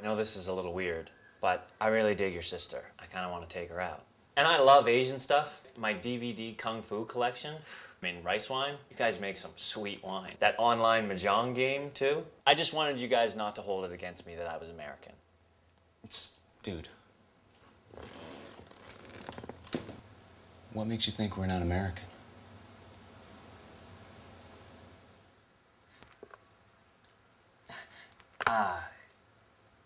I know this is a little weird, but I really dig your sister. I kind of want to take her out. And I love Asian stuff. My DVD Kung Fu collection, I mean, rice wine. You guys make some sweet wine. That online mahjong game, too. I just wanted you guys not to hold it against me that I was American. It's, dude. What makes you think we're not American? Ah.